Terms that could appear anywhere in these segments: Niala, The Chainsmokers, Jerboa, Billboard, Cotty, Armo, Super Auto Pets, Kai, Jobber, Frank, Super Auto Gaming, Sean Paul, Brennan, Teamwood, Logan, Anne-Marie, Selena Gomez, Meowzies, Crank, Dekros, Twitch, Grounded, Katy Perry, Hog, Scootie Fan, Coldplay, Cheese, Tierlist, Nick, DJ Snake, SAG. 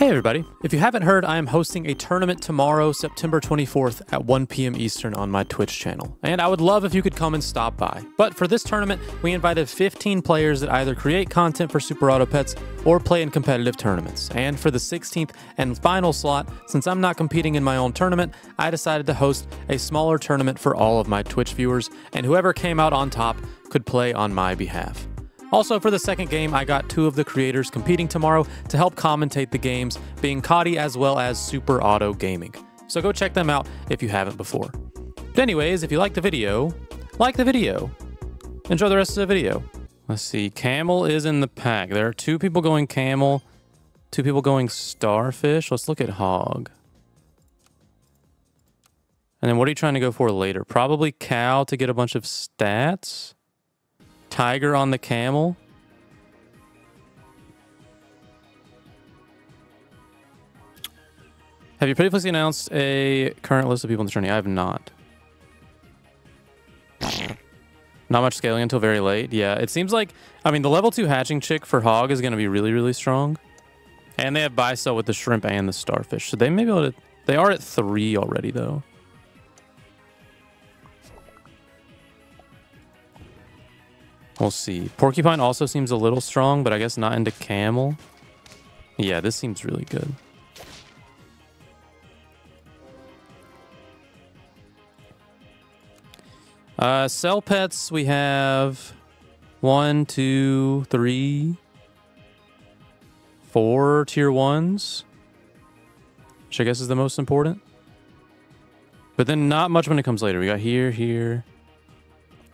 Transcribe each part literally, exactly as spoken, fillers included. Hey everybody, if you haven't heard, I am hosting a tournament tomorrow, September twenty-fourth at one p m Eastern on my Twitch channel, and I would love if you could come and stop by. But for this tournament, we invited fifteen players that either create content for Super Auto Pets or play in competitive tournaments, and for the sixteenth and final slot, since I'm not competing in my own tournament, I decided to host a smaller tournament for all of my Twitch viewers, and whoever came out on top could play on my behalf. Also, for the second game, I got two of the creators competing tomorrow to help commentate the games, being Cotty as well as Super Auto Gaming. So go check them out if you haven't before. But anyways, if you like the video, like the video. Enjoy the rest of the video. Let's see, Camel is in the pack. There are two people going Camel, two people going Starfish. Let's look at Hog. And then what are you trying to go for later? Probably Cow to get a bunch of stats. Tiger on the Camel. Have you previously announced a current list of people in the tourney? I have not. Not much scaling until very late. Yeah, it seems like, I mean, the level two hatching chick for Hog is going to be really, really strong. And they have buy sell with the shrimp and the starfish. So they may be able to, they are at three already though. We'll see. Porcupine also seems a little strong, but I guess not into Camel. Yeah, this seems really good. Uh, sell pets, we have one, two, three, four tier ones, which I guess is the most important. But then not much when it comes later. We got here, here.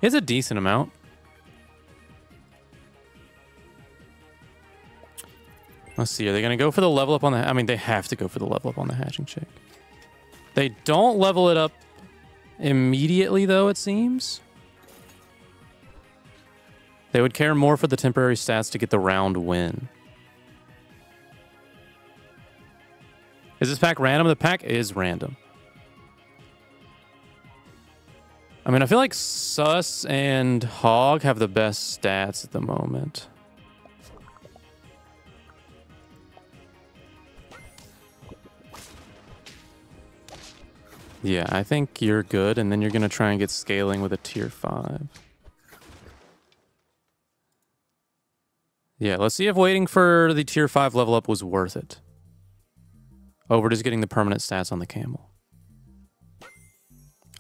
It's a decent amount. Let's see, are they going to go for the level up on the... I mean, they have to go for the level up on the hatching chick. They don't level it up immediately, though, it seems. They would care more for the temporary stats to get the round win. Is this pack random? The pack is random. I mean, I feel like Sus and Hog have the best stats at the moment. Yeah, I think you're good, and then you're going to try and get scaling with a tier five. Yeah, let's see if waiting for the tier five level up was worth it. Oh, we're just getting the permanent stats on the camel.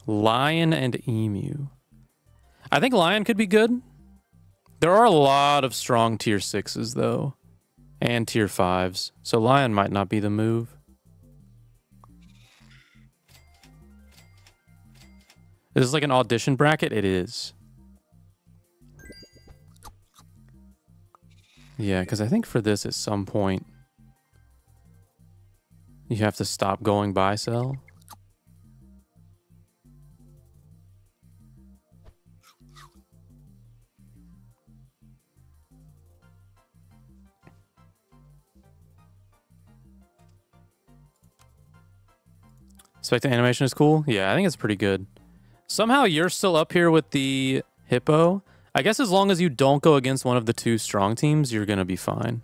Lion and Emu. I think Lion could be good. There are a lot of strong tier sixes, though, and tier fives, so Lion might not be the move. Is this like an audition bracket? It is. Yeah, because I think for this at some point, you have to stop going buy sell. Expected animation is cool. Yeah, I think it's pretty good. Somehow you're still up here with the hippo. I guess as long as you don't go against one of the two strong teams, you're going to be fine.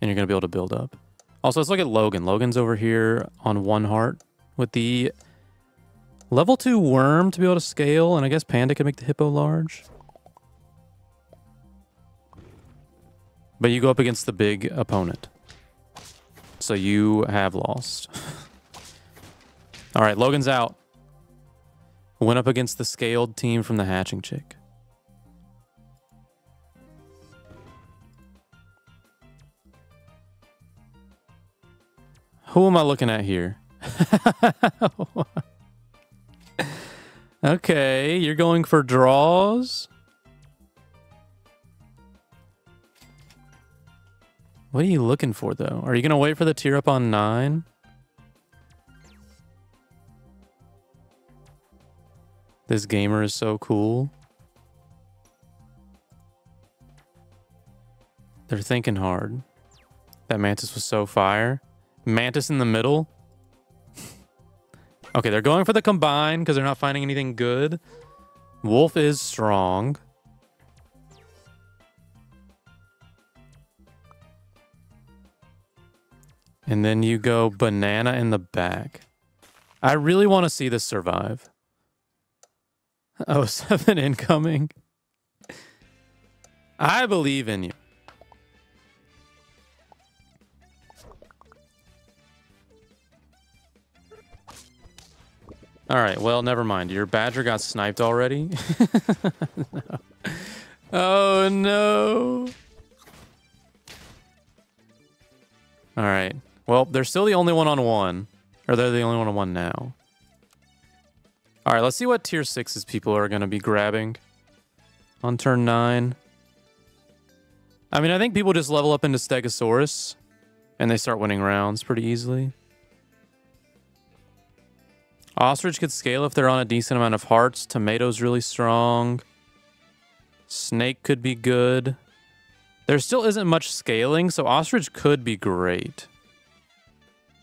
And you're going to be able to build up. Also, let's look at Logan. Logan's over here on one heart with the level two worm to be able to scale. And I guess Panda can make the hippo large. But you go up against the big opponent. So you have lost. All right, Logan's out. Went up against the scaled team from the hatching chick. Who am I looking at here? Okay, you're going for draws? What are you looking for, though? Are you going to wait for the tier up on nine? This gamer is so cool. They're thinking hard. That mantis was so fire. Mantis in the middle. Okay, they're going for the combine because they're not finding anything good. Wolf is strong. And then you go banana in the back. I really want to see this survive. Oh, seven incoming. I believe in you. All right, well, never mind. Your badger got sniped already. No. Oh, no. All right. Well, they're still the only one on one. Or they're the only one on one now. All right, let's see what tier sixes people are going to be grabbing on turn nine. I mean, I think people just level up into Stegosaurus, and they start winning rounds pretty easily. Ostrich could scale if they're on a decent amount of hearts. Tomato's really strong. Snake could be good. There still isn't much scaling, so ostrich could be great.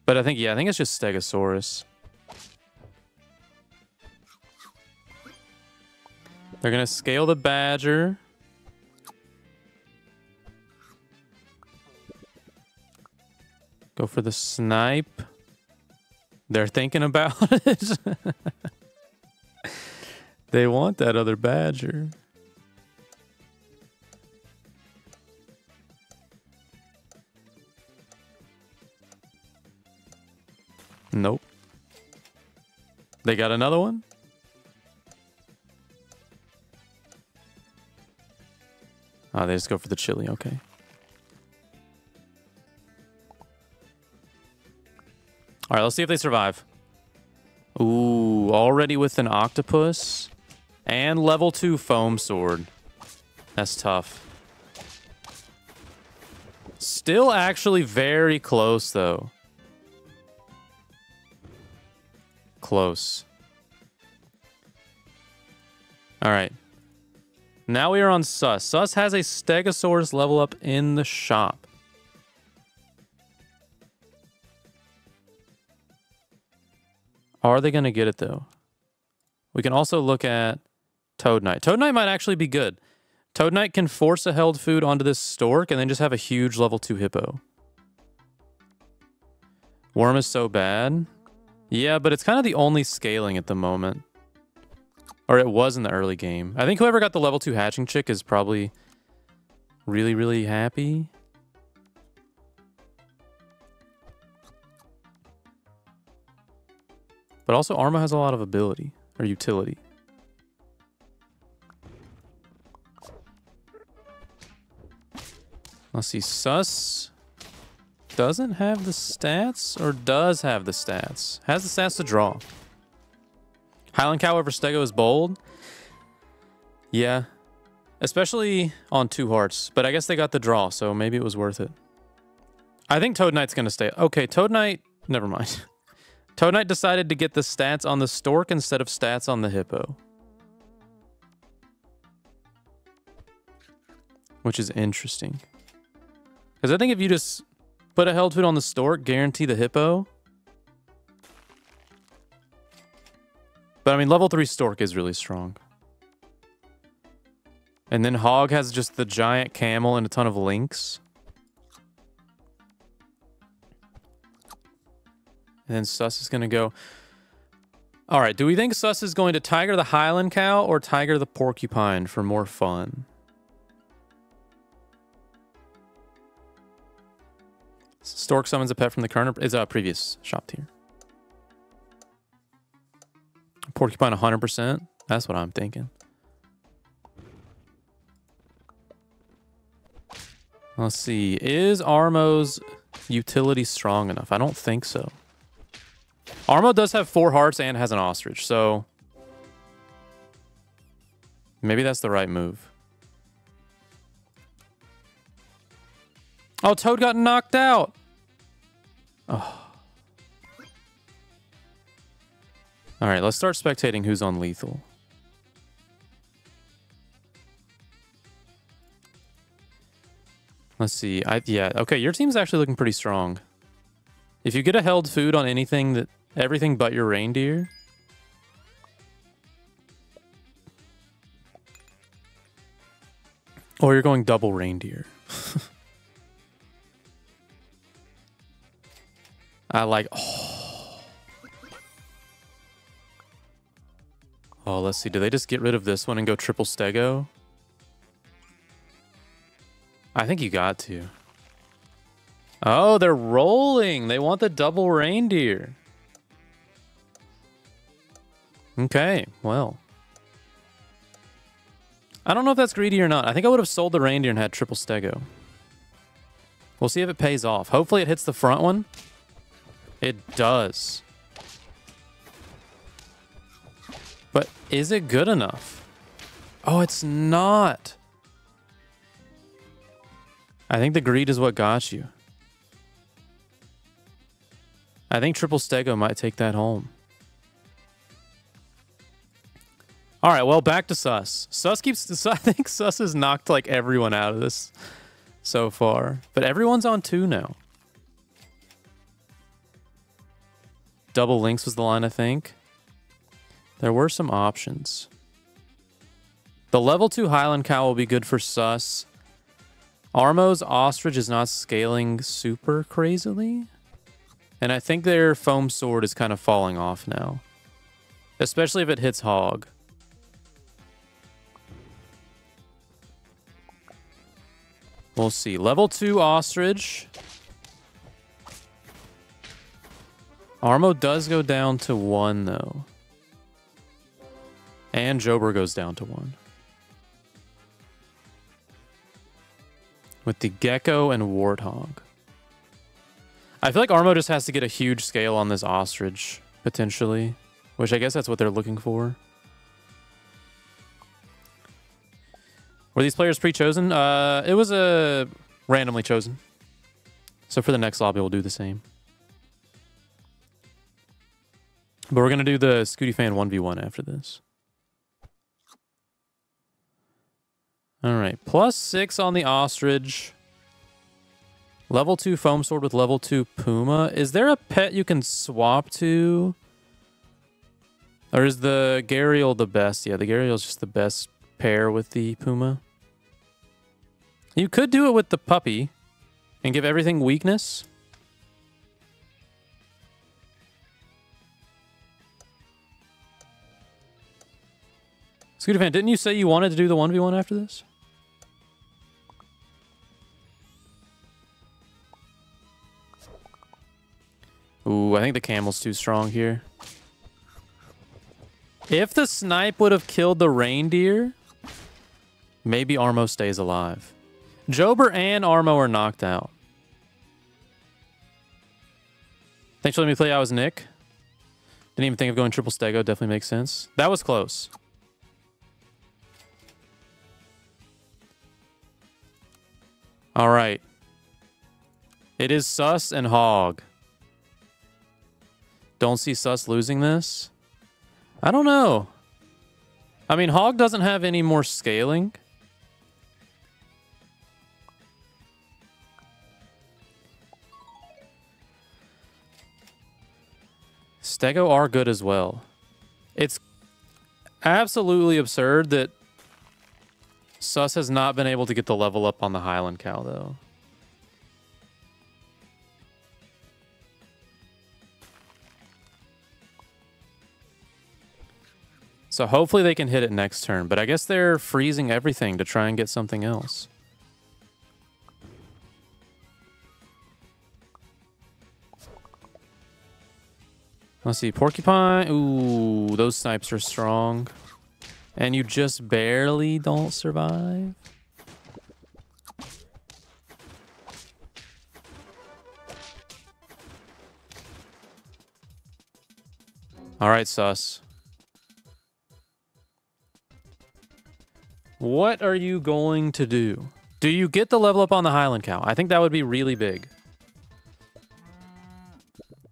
But I think, yeah, I think it's just Stegosaurus. They're going to scale the badger. Go for the snipe. They're thinking about it. They want that other badger. Nope. They got another one? Oh, they just go for the chili, okay. All right, let's see if they survive. Ooh, already with an octopus and level two foam sword. That's tough. Still actually very close, though. Close. All right. Now we are on Sus. Sus has a Stegosaurus level up in the shop. Are they going to get it, though? We can also look at Toad Knight. Toad Knight might actually be good. Toad Knight can force a held food onto this stork and then just have a huge level two hippo. Worm is so bad. Yeah, but it's kind of the only scaling at the moment. Or it was in the early game. I think whoever got the level two hatching chick is probably really, really happy. But also, Armo has a lot of ability, or utility. Let's see, Sus doesn't have the stats, or does have the stats? Has the stats to draw. Highland Cow over Stego is bold. Yeah. Especially on two hearts, but I guess they got the draw, so maybe it was worth it. I think Toad Knight's gonna stay. Okay, Toad Knight, never mind. Toad Knight decided to get the stats on the stork instead of stats on the hippo. Which is interesting. Because I think if you just put a held food on the stork, guarantee the hippo. But I mean, level three stork is really strong. And then Hog has just the giant camel and a ton of lynx. And then Sus is going to go. All right, do we think Sus is going to Tiger the Highland Cow or Tiger the Porcupine for more fun? Stork summons a pet from the current... It's a previous shop tier. Porcupine one hundred percent. That's what I'm thinking. Let's see. Is Armo's utility strong enough? I don't think so. Armo does have four hearts and has an ostrich, so maybe that's the right move. Oh, Toad got knocked out. Oh. All right, let's start spectating who's on lethal. Let's see. I yeah, okay, your team's actually looking pretty strong. If you get a held food on anything that everything but your reindeer. Or you're going double reindeer. I like... Oh. oh, let's see. Do they just get rid of this one and go triple stego? I think you got to. Oh, they're rolling. They want the double reindeer. Okay, well. I don't know if that's greedy or not. I think I would have sold the reindeer and had triple stego. We'll see if it pays off. Hopefully it hits the front one. It does. But is it good enough? Oh, it's not. I think the greed is what got you. I think triple stego might take that home. All right, well, back to Sus. Sus keeps... I think Sus has knocked, like, everyone out of this so far. But everyone's on two now. Double links was the line, I think. There were some options. The level two Highland Cow will be good for Sus. Armo's Ostrich is not scaling super crazily. And I think their Foam Sword is kind of falling off now. Especially if it hits Hog. We'll see. Level two Ostrich. Armo does go down to one, though. And Jobber goes down to one. With the Gecko and Warthog. I feel like Armo just has to get a huge scale on this Ostrich, potentially. Which I guess that's what they're looking for. Were these players pre-chosen? Uh, it was uh, randomly chosen. So for the next lobby, we'll do the same. But we're going to do the Scootie Fan one v one after this. All right. Plus six on the Ostrich. Level two Foam Sword with level two Puma. Is there a pet you can swap to? Or is the Gharial the best? Yeah, the Gharial is just the best pair with the Puma. You could do it with the puppy and give everything weakness. Scooter Fan, didn't you say you wanted to do the one v one after this? Ooh, I think the camel's too strong here. If the snipe would have killed the reindeer, maybe Armo stays alive. Jobber and Armo are knocked out. Thanks for letting me play. I was Nick. Didn't even think of going triple stego. Definitely makes sense. That was close. All right. It is Sus and Hog. Don't see Sus losing this. I don't know. I mean, Hog doesn't have any more scaling. Stego are good as well. It's absolutely absurd that Sus has not been able to get the level up on the Highland Cow, though. So hopefully they can hit it next turn, but I guess they're freezing everything to try and get something else. Let's see, Porcupine. Ooh, those snipes are strong. And you just barely don't survive. All right, Sus. What are you going to do? Do you get the level up on the Highland Cow? I think that would be really big.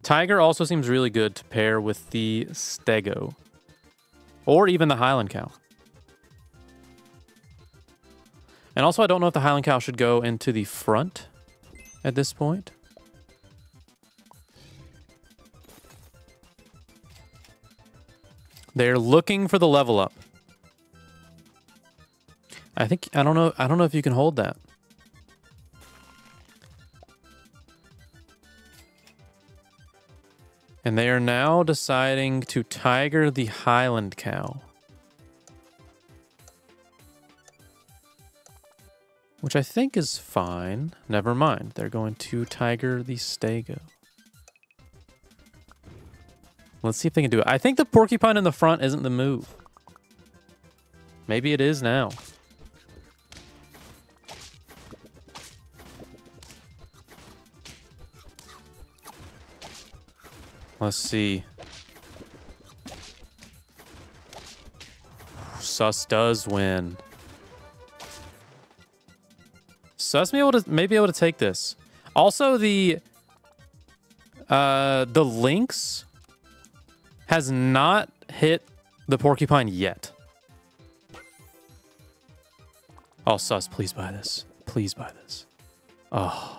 Tiger also seems really good to pair with the Stego. Or even the Highland Cow. And also, I don't know if the Highland Cow should go into the front at this point. They're looking for the level up. I think I don't know I don't know if you can hold that. And they are now deciding to tiger the Highland cow. Which I think is fine. Never mind. They're going to tiger the Stego. Let's see if they can do it. I think the porcupine in the front isn't the move. Maybe it is now. Let's see. Sus does win. Sus may be able to may be able to take this. Also, the uh, the lynx has not hit the porcupine yet. Oh, Sus, please buy this. Please buy this. Oh.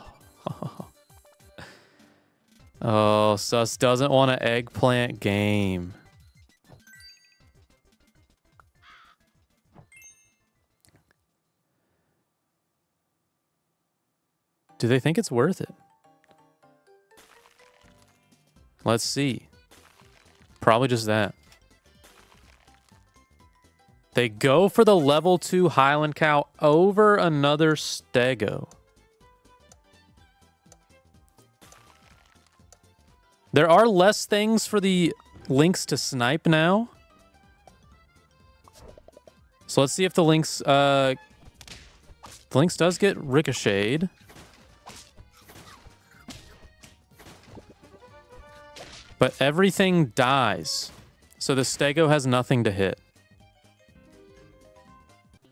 Oh, Sus doesn't want an eggplant game. Do they think it's worth it? Let's see. Probably just that. They go for the level two Highland cow over another Stego. There are less things for the lynx to snipe now. So let's see if the lynx, uh, the lynx does get ricocheted. But everything dies. So the Stego has nothing to hit.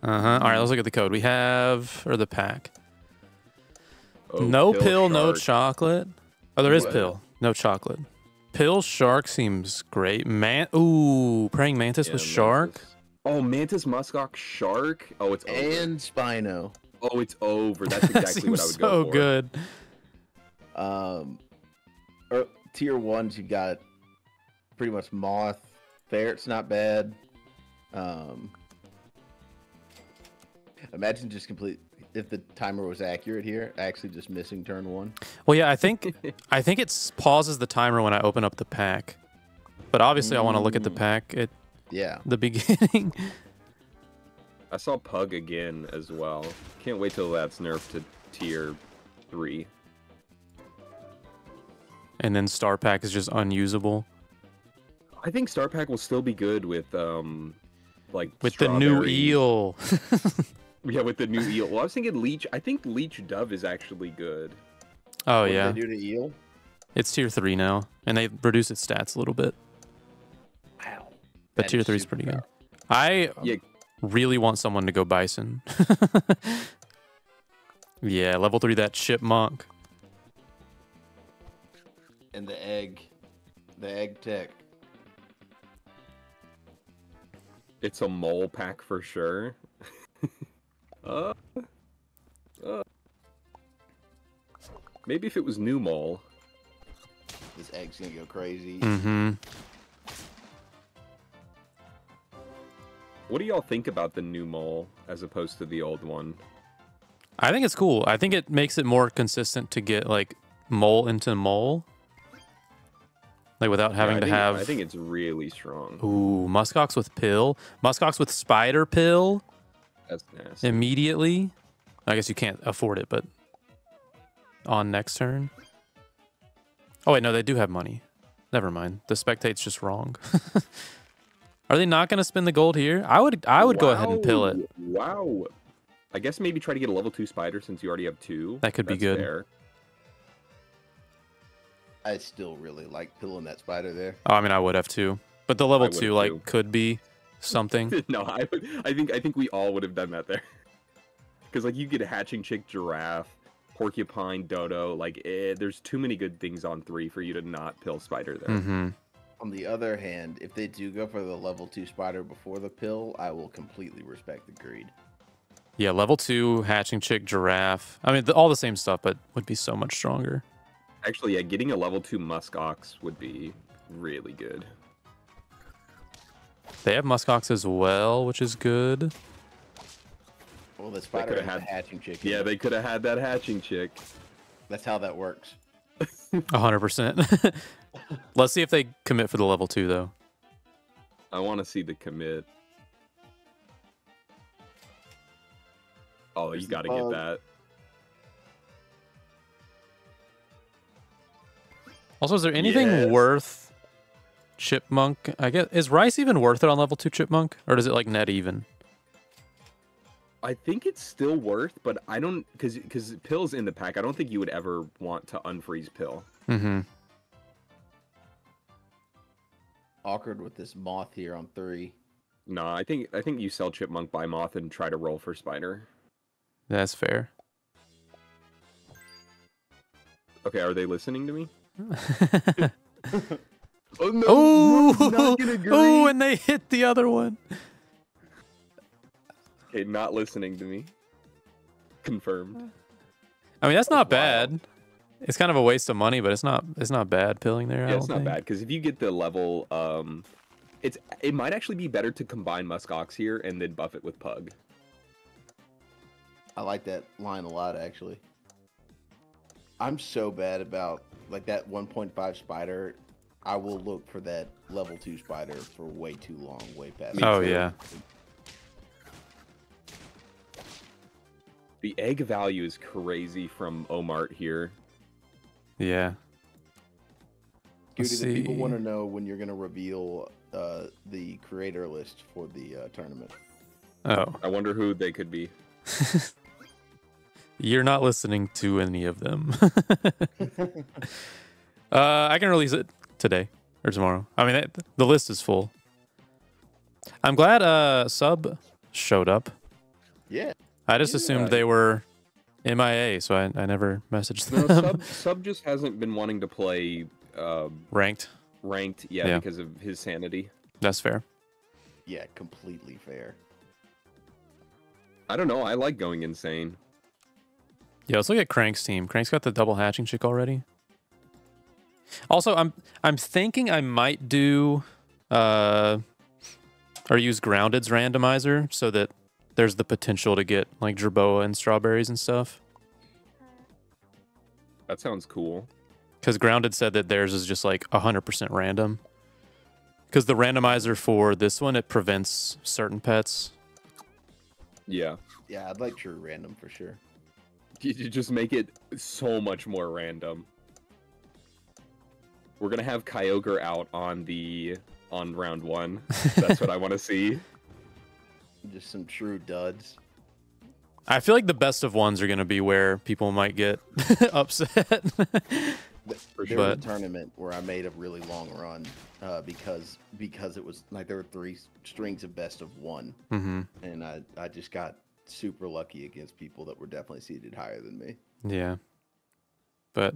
Uh-huh. All right, let's look at the code. We have, or the pack. Oh, no pill, pill no chocolate. Oh, there is what? Pill. No chocolate. Pill shark seems great. Man, ooh, praying mantis yeah, with mantis. Shark. Oh, mantis, muskox, shark. Oh, it's over. And Spino. Oh, it's over. That's exactly that what I would so go for. So good. Um, er, tier ones, you got pretty much moth, ferret's not bad. Um, imagine just complete. If the timer was accurate here, actually just missing turn one. Well, yeah, I think I think it pauses the timer when I open up the pack. But obviously, mm. I want to look at the pack at yeah. the beginning. I saw Pug again as well. Can't wait till that's nerfed to tier three. And then Star Pack is just unusable. I think Star Pack will still be good with um, like with strawberry. The new eel. Yeah, with the new eel. Well, I was thinking leech. I think leech dove is actually good. Oh, what yeah. What do they do to eel? It's tier three now, and they reduce its stats a little bit. Wow. But that tier three is pretty power. Good. I yeah. really want someone to go bison. Yeah, level three, that chipmunk. And the egg. The egg tech. It's a mole pack for sure. Uh, uh, maybe if it was new mole. This egg's gonna go crazy. Mm-hmm. What do y'all think about the new mole as opposed to the old one? I think it's cool. I think it makes it more consistent to get like mole into mole. Like without having yeah, to think, have I think it's really strong. Ooh, muskox with pill. Muskox with spider pill. That's nasty. Immediately, I guess you can't afford it, but on next turn. Oh wait, no, they do have money. Never mind. The spectate's just wrong. Are they not going to spend the gold here? I would. I would wow. go ahead and pill it. Wow. I guess maybe try to get a level two spider since you already have two. That could That's be good. Fair. I still really like pilling that spider there. Oh, I mean, I would have two, but the level two like too. could be. Something. No, I, I think I think we all would have done that there, because like you get a hatching chick giraffe, porcupine, dodo. Like eh, there's too many good things on three for you to not pill spider there. Mm-hmm. On the other hand, if they do go for the level two spider before the pill, I will completely respect the greed. Yeah, level two hatching chick giraffe. I mean, the, all the same stuff, but would be so much stronger. Actually, yeah, getting a level two musk ox would be really good. They have muskox as well, which is good. Well, the spider had the hatching chick. Yeah, they could have had that hatching chick. That's how that works. one hundred percent. Let's see if they commit for the level two, though. I want to see the commit. Oh, you got to get that. Also, is there anything yes. worth Chipmunk? I guess, is Rice even worth it on level two Chipmunk? Or does it like net even? I think it's still worth, but I don't, because because Pill's in the pack. I don't think you would ever want to unfreeze Pill. Mm-hmm. Awkward with this Moth here on three. No, nah, I think I think you sell Chipmunk by Moth and try to roll for Spider. That's fair. Okay, are they listening to me? Oh, no, oh, oh, and they hit the other one. Okay, not listening to me. Confirmed. I mean, that's not bad. It's kind of a waste of money, but it's not it's not bad pilling there. Yeah, I don't it's not think. bad, because if you get the level, um, it's it might actually be better to combine Muskox here and then buff it with Pug. I like that line a lot, actually. I'm so bad about like that one point five spider. I will look for that level two spider for way too long, way past. Oh me. Yeah. The egg value is crazy from Omar here. Yeah. Dude, the people want to know when you're going to reveal uh, the creator list for the uh, tournament. Oh. I wonder who they could be. You're not listening to any of them. uh, I can release it today or tomorrow. I mean, it, the list is full. I'm glad uh, Sub showed up. Yeah. I just yeah. assumed they were M I A, so I, I never messaged them. No, Sub, Sub just hasn't been wanting to play um, ranked. Ranked, yeah, yeah, because of his sanity. That's fair. Yeah, completely fair. I don't know. I like going insane. Yeah, let's look at Crank's team. Crank's got the double hatching chick already. Also, I'm I'm thinking I might do uh, or use Grounded's randomizer so that there's the potential to get like Jerboa and strawberries and stuff. That sounds cool. Because Grounded said that theirs is just like one hundred percent random. Because the randomizer for this one, it prevents certain pets. Yeah. Yeah, I'd like true random for sure. You just make it so much more random. We're going to have Kyogre out on the on round one. That's what I want to see. Just some true duds. I feel like the best of ones are going to be where people might get upset. For sure. There was a tournament where I made a really long run uh, because because it was like there were three strings of best of one, mm-hmm. and I I just got super lucky against people that were definitely seated higher than me. Yeah, but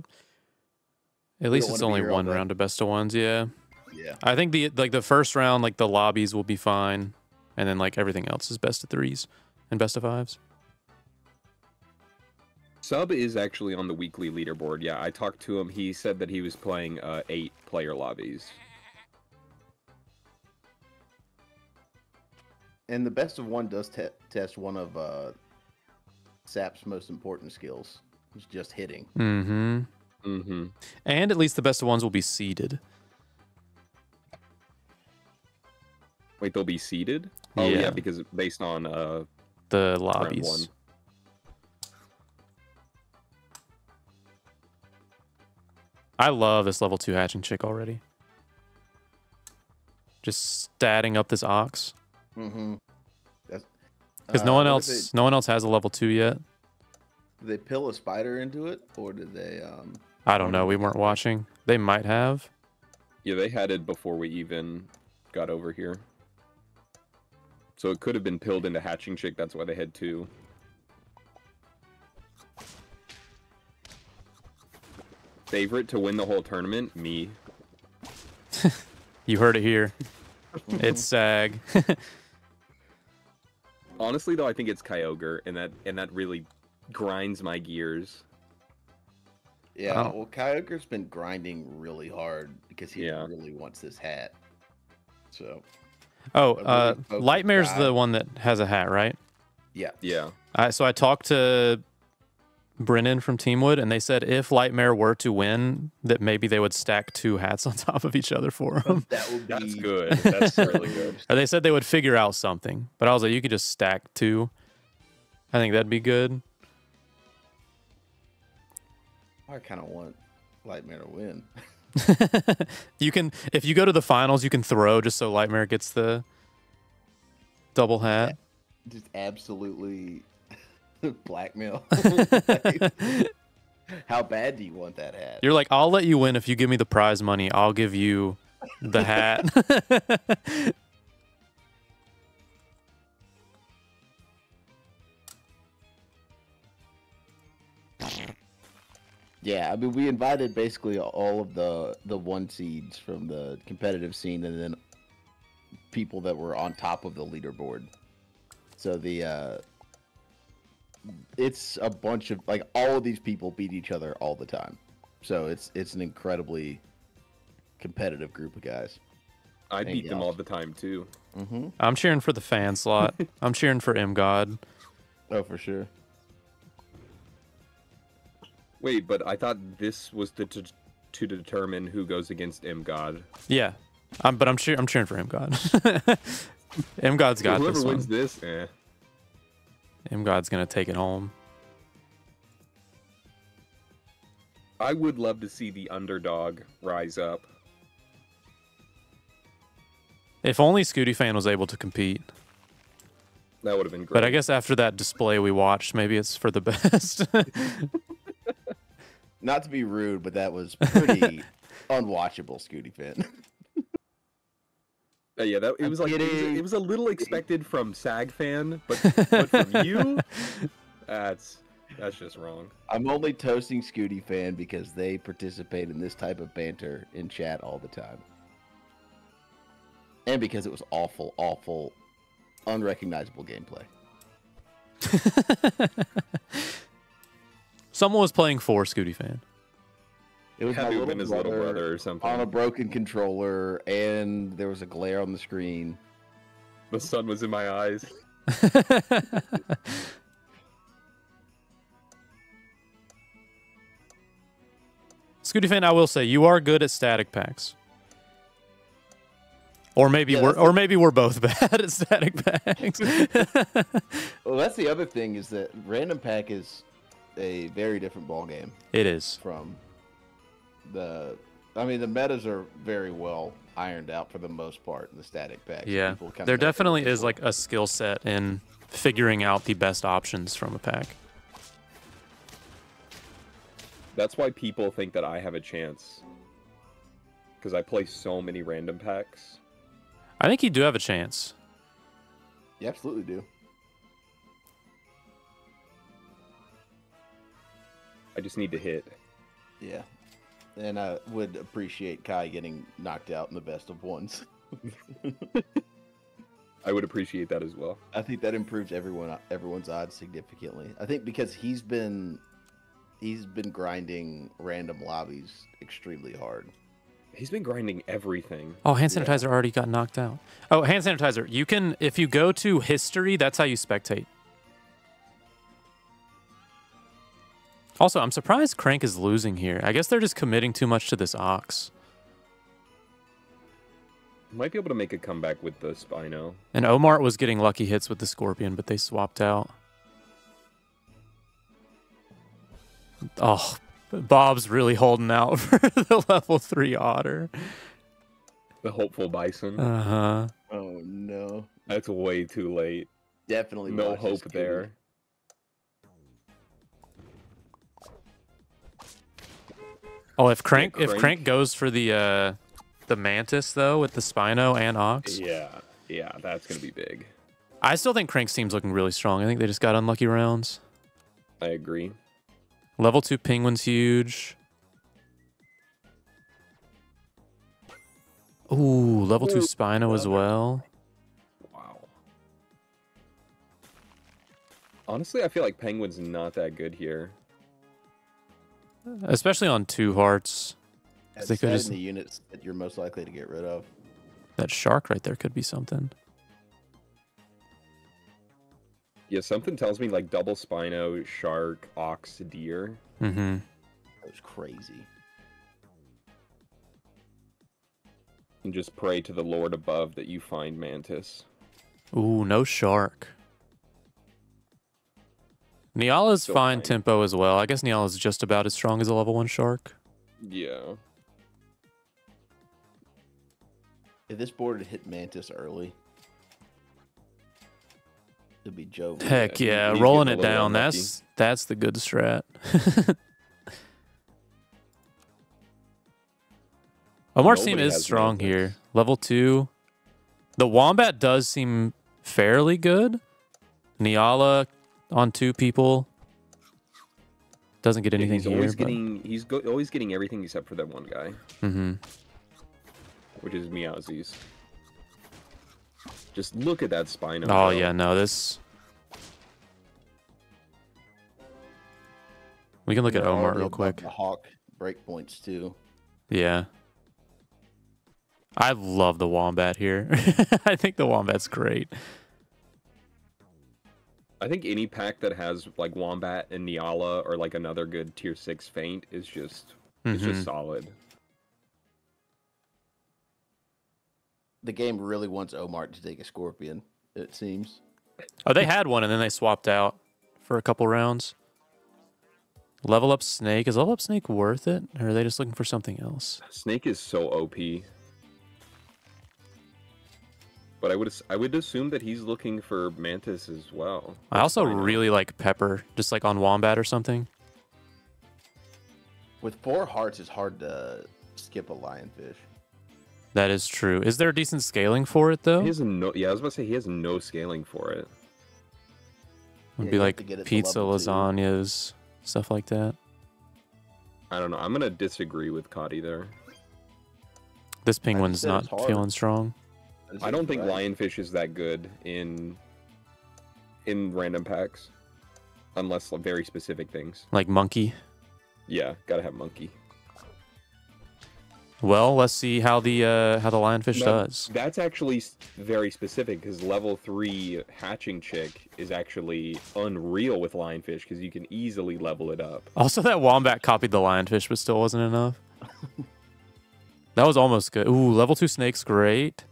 at least it's only one round of best of ones. Yeah. Yeah. I think the like the first round, like the lobbies will be fine. And then, like, everything else is best of threes and best of fives. Sub is actually on the weekly leaderboard. Yeah, I talked to him. He said that he was playing uh, eight player lobbies. And the best of one does te test one of uh, Sap's most important skills. It's just hitting. Mm-hmm. Mm-hmm. And at least the best of ones will be seeded. Wait, they'll be seeded? Oh, yeah, yeah because based on uh, the lobbies. One. I love this level two hatching chick already. Just statting up this ox. Mm-hmm. Because uh, no one else, they, no one else has a level two yet. Did they pill a spider into it, or did they? Um, I don't know. We weren't watching. They might have. Yeah, they had it before we even got over here. So it could have been pilled into hatching chick. That's why they had two. Favorite to win the whole tournament? Me. You heard it here. It's SAG. Honestly, though, I think it's Kyogre, and that and that really grinds my gears. Yeah, oh. Well, Kyogre's been grinding really hard because he yeah. really wants this hat. So. Oh, uh, Lightmare's guy. the one that has a hat, right? Yeah. Yeah. I, so I talked to Brennan from Teamwood, and they said if Lightmare were to win, that maybe they would stack two hats on top of each other for him. That would be... That's good. That's really good. Or they said they would figure out something, but I was like, you could just stack two. I think that'd be good. I kind of want Lightmare to win. You can, if you go to the finals, you can throw just so Lightmare gets the double hat. Just absolutely blackmail. How bad do you want that hat? You're like, I'll let you win if you give me the prize money. I'll give you the hat. Yeah, I mean, we invited basically all of the the one seeds from the competitive scene, and then people that were on top of the leaderboard. So the uh, it's a bunch of, like, all of these people beat each other all the time. So it's it's an incredibly competitive group of guys. I beat them all the time too. Mm-hmm. I'm cheering for the fan slot. I'm cheering for M God. Oh, for sure. Wait, but I thought this was to to, to determine who goes against M God. Yeah, um, but I'm cheer I'm cheering for M God. M God's got whoever this wins one. This, eh. M God's gonna take it home. I would love to see the underdog rise up. If only Scootie Fan was able to compete. That would have been great. But I guess after that display we watched, maybe it's for the best. Not to be rude, but that was pretty unwatchable, Scootie Fan. Uh, yeah, that, it was like it was, it was a little expected from SAG Fan, but, but from you, that's that's just wrong. I'm only toasting Scootie Fan because they participate in this type of banter in chat all the time, and because it was awful, awful, unrecognizable gameplay. Someone was playing for Scootie Fan. It was my little brother, his little brother or something. On a broken controller, and there was a glare on the screen. The sun was in my eyes. Scootie Fan, I will say, you are good at static packs. Or maybe yeah, we're or maybe we're both bad at static packs. Well, that's the other thing, is that random pack is a very different ball game. It is. From the, I mean, the metas are very well ironed out for the most part in the static pack. Yeah, there definitely is like a skill set in figuring out the best options from a pack. That's why people think that I have a chance, because I play so many random packs. I think you do have a chance. You absolutely do. I just need to hit. Yeah. And I would appreciate Kai getting knocked out in the best of ones. I would appreciate that as well. I think that improves everyone everyone's odds significantly. I think because he's been he's been grinding random lobbies extremely hard. He's been grinding everything. Oh, hand sanitizer yeah. already got knocked out. Oh, hand sanitizer. You can, if you go to history, that's how you spectate. Also, I'm surprised Crank is losing here. I guess they're just committing too much to this Ox. Might be able to make a comeback with the Spino. And Omar was getting lucky hits with the Scorpion, but they swapped out. Oh, Bob's really holding out for the level three Otter. The hopeful Bison. Uh-huh. Oh, no. That's way too late. Definitely no hope there. Oh, if Crank, Crank if Crank goes for the uh, the Mantis though with the Spino and Ox, yeah, yeah, that's gonna be big. I still think Crank's team's looking really strong. I think they just got unlucky rounds. I agree. Level two Penguin's huge. Ooh, level two Spino as well. Wow. Honestly, I feel like Penguin's not that good here. Especially on two hearts. That's they could just... the units that you're most likely to get rid of. That shark right there could be something. Yeah, something tells me like double Spino, shark, ox, deer. Mm-hmm. That was crazy. And just pray to the Lord above that you find Mantis. Ooh, no shark. Niala's Still fine, fine tempo as well. I guess Niala's just about as strong as a level one shark. Yeah. If this board had hit Mantis early, it'd be joke. Heck yeah, yeah. rolling it down. Unlucky. That's that's the good strat. Omar's team is strong Mantis. Here. Level two. The Wombat does seem fairly good. Niala on two people doesn't get anything. Yeah, he's here, always but... getting. He's go always getting everything except for that one guy. Mm-hmm. Which is Meowzies. Just look at that Spino. Oh, though. Yeah, no, this... We can look no, at Omar real quick. The Hawk breakpoints, too. Yeah. I love the Wombat here. I think the Wombat's great. I think any pack that has, like, Wombat and Niala or, like, another good tier six feint is just, mm-hmm. is just solid. The game really wants Omar to take a Scorpion, it seems. Oh, they had one, and then they swapped out for a couple rounds. Level up Snake. Is level up Snake worth it, or are they just looking for something else? Snake is so O P. But I would I would assume that he's looking for Mantis as well. I also really like Pepper, just like on Wombat or something. With four hearts, it's hard to skip a Lionfish. That is true. Is there decent scaling for it, though? He has no, yeah, I was about to say, he has no scaling for it. It would yeah, be like pizza, lasagnas, two. Stuff like that. I don't know. I'm going to disagree with Cotty there. This penguin's not feeling strong. I, I don't think right. Lionfish is that good in in random packs. Unless like, very specific things. Like monkey? Yeah, got to have monkey. Well, let's see how the uh, how the lionfish no, does. That's actually very specific because level three hatching chick is actually unreal with lionfish because you can easily level it up. Also, that wombat copied the lionfish, but still wasn't enough. That was almost good. Ooh, level two snake's great.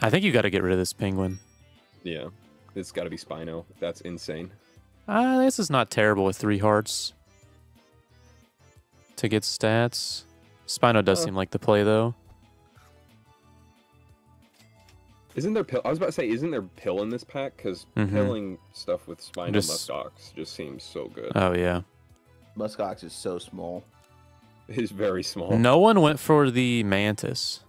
I think you got to get rid of this penguin. Yeah, it's got to be Spino. That's insane. Uh, this is not terrible with three hearts. To get stats. Spino does uh, seem like the play, though. Isn't there pill? I was about to say, isn't there pill in this pack? Because mm-hmm. pilling stuff with Spino just... Muskox just seems so good. Oh, yeah. Muskox is so small. It's very small. No one went for the Mantis.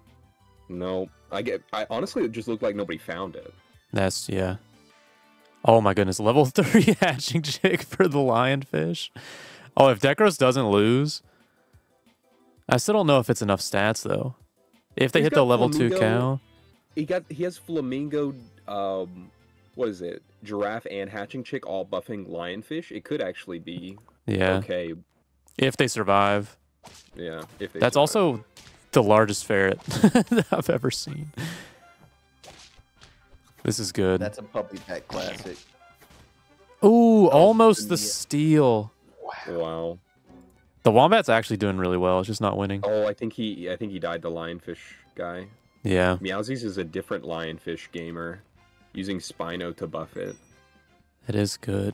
No. I get. I honestly, it just looked like nobody found it. That's, yeah. Oh, my goodness. Level three hatching chick for the lionfish. Oh, if Dekros doesn't lose... I still don't know if it's enough stats though. If they He's hit the level flamingo, two cow, he got he has flamingo, um, what is it? Giraffe and hatching chick all buffing lionfish. It could actually be yeah okay if they survive. Yeah, if they that's survive. Also the largest ferret that I've ever seen. This is good. That's a puppy pack classic. Ooh, almost the steal. Wow. The wombat's actually doing really well. It's just not winning. Oh, I think he I think he died the lionfish guy. Yeah. Meowzies is a different lionfish gamer using Spino to buff it. It is good.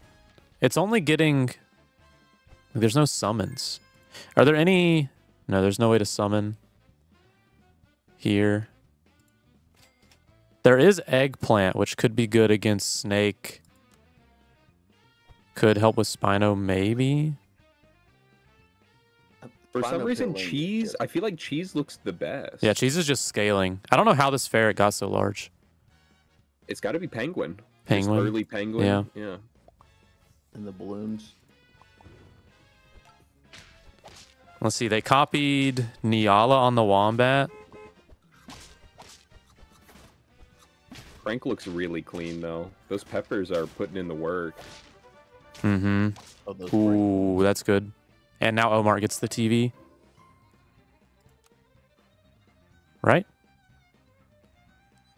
It's only getting there's no summons. Are there any No, there's no way to summon here. There is eggplant, which could be good against snake. Could help with Spino, maybe. For some reason, cheese. I feel like cheese looks the best. Yeah, cheese is just scaling. I don't know how this ferret got so large. It's got to be penguin. Penguin. Just early penguin. Yeah. Yeah. And the balloons. Let's see. They copied Niala on the wombat. Frank looks really clean though. Those peppers are putting in the work. Mm-hmm. Ooh, that's good. And now Omar gets the T V. Right?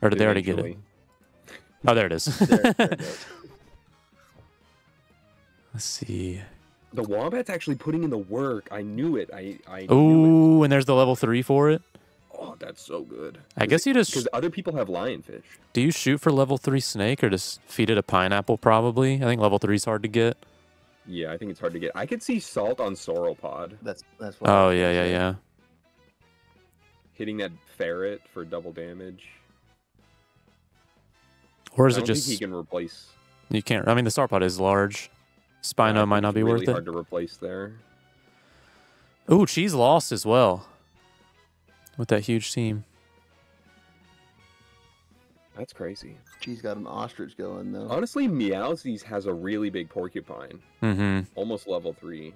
Or did they already get it? Oh, there it is. there, there it is. Let's see. The Wombat's actually putting in the work. I knew it. I, I Oh, and there's the level three for it. Oh, that's so good. I guess it, you just... Because other people have lionfish. Do you shoot for level three snake or just feed it a pineapple probably? I think level three is hard to get. Yeah, I think it's hard to get. I could see salt on sauropod. That's, that's what oh, yeah, yeah, yeah. Hitting that ferret for double damage. Or is I don't it just... think he can replace... You can't... I mean, the sauropod is large. Spino yeah, might not be really worth it. It's hard to replace there. Ooh, Cheese lost as well. With that huge team. That's crazy. Cheese got an ostrich going, though. Honestly, Meowzies has a really big porcupine. Mm-hmm. Almost level three.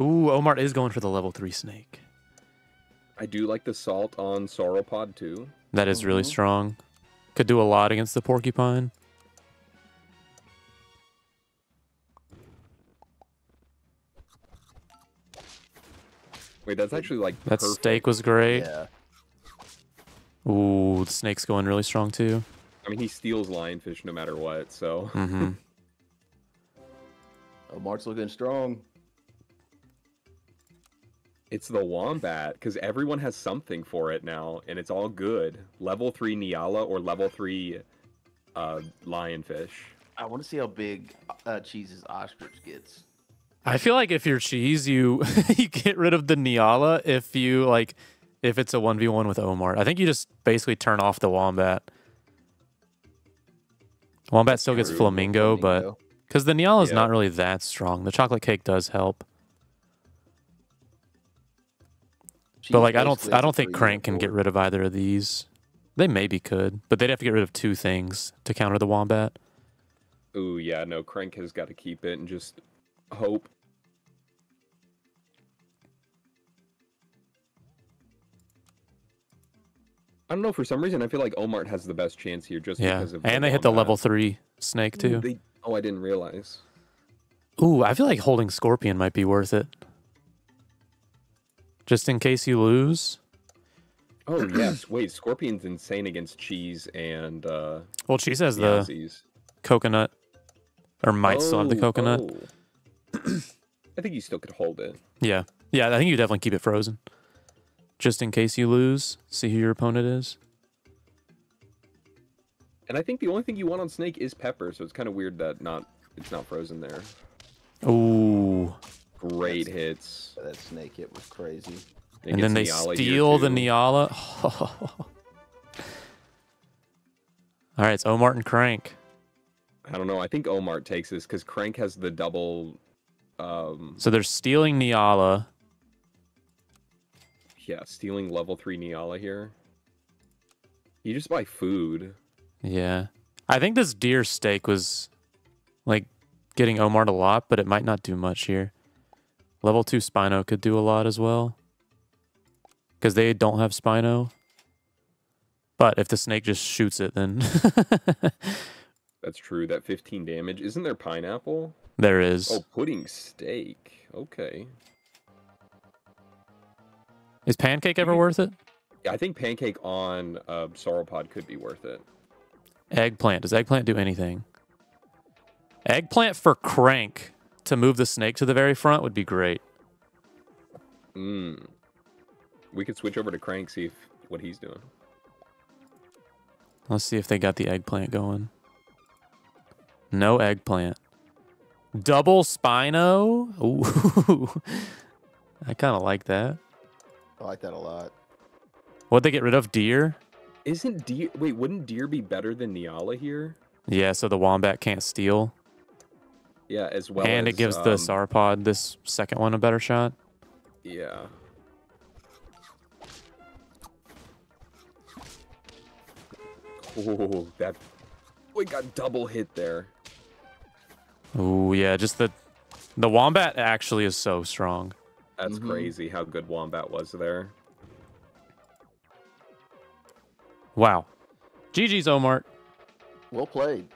Ooh, Omar is going for the level three snake. I do like the salt on sauropod, too. That is really strong. Could do a lot against the porcupine. Wait, that's actually like that perfect. Steak was great. Yeah. Ooh, the snake's going really strong too. I mean, he steals lionfish no matter what, so. Mm-hmm. Oh, Mark's looking strong. It's the Wombat, because everyone has something for it now, and it's all good. Level three Niala or level three uh, lionfish. I want to see how big uh, Cheese's ostrich gets. I feel like if you're Cheese, you you get rid of the Niala if you like, if it's a one v one with Omar. I think you just basically turn off the Wombat. Wombat still gets Flamingo, but because the Niala is yeah. not really that strong. The chocolate cake does help. Cheese but like I don't I don't think Crank can get rid of either of these. They maybe could, but they'd have to get rid of two things to counter the Wombat. Ooh, yeah, no, Crank has got to keep it and just hope. I don't know, for some reason I feel like Omart has the best chance here just yeah. because of and the they Wombat. Hit the level three snake too. Ooh, they, oh, I didn't realize. Ooh, I feel like holding Scorpion might be worth it. Just in case you lose. Oh, yes. Wait, Scorpion's insane against Cheese and... Uh, well, Cheese has the Meowzies. Coconut. Or might oh, still have the coconut. Oh. I think you still could hold it. Yeah. Yeah, I think you definitely keep it frozen. Just in case you lose. See who your opponent is. And I think the only thing you want on Snake is pepper, so it's kind of weird that not it's not frozen there. Ooh. Great That's, hits. That snake hit was crazy. It and then they Niala steal the Niala. Oh. All right, it's Omar and Crank. I don't know. I think Omar takes this because Crank has the double. Um... So they're stealing Niala. Yeah, stealing level three Niala here. You just buy food. Yeah. I think this deer steak was like getting Omar a lot, but it might not do much here. Level two Spino could do a lot as well. Because they don't have Spino. But if the snake just shoots it, then... That's true. That fifteen damage. Isn't there pineapple? There is. Oh, pudding steak. Okay. Is pancake ever worth it? Yeah, I think pancake on uh, sauropod could be worth it. Eggplant. Does eggplant do anything? Eggplant for Crank. To move the snake to the very front would be great. Mm. We could switch over to Crank, see if, what he's doing. Let's see if they got the eggplant going. No eggplant. Double Spino? Ooh. I kind of like that. I like that a lot. What'd they get rid of? Deer? Isn't deer... Wait, wouldn't deer be better than Niala here? Yeah, so the Wombat can't steal. Yeah, as well. And as, it gives um, the sauropod, this second one, a better shot. Yeah. Oh, that we got double hit there. Oh yeah, just the the Wombat actually is so strong. That's mm-hmm. crazy how good Wombat was there. Wow. G G's Omar. Well played.